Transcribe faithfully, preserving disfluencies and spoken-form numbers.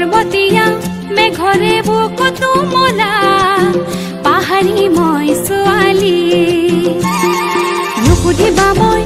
पर्वतिया मैं घरे बोको तो मोला पहाड़ी मोई सुआली नुकुदी बाबो।